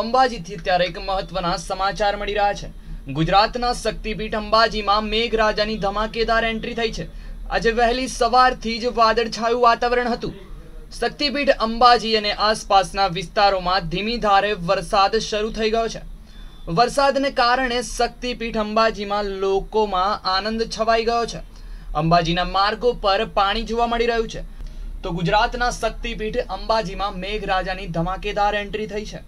તો અંબાજીથી ત્યારે એક મહત્વના સમાચાર મળી રહ્યા છે। ગુજરાતના શક્તિપીઠ અંબાજીમાં મેઘરાજાની ધમાકેદાર એન્ટ્રી થઈ છે। આજે વહેલી સવારથી જ વાદળછાયું વાતાવરણ હતું। શક્તિપીઠ અંબાજી અને આસપાસના વિસ્તારોમાં ધીમી ધારે વરસાદ શરૂ થઈ ગયો છે। વરસાદને કારણે શક્તિપીઠ અંબાજીમાં લોકોમાં આનંદ છવાઈ ગયો છે। અંબાજીના માર્ગો પર પાણી જોવા મળી રહ્યું છે। तो गुजरात शक्तिपीठ अंबाजी में मेघराजा की धमाकेदार एंट्री थी है।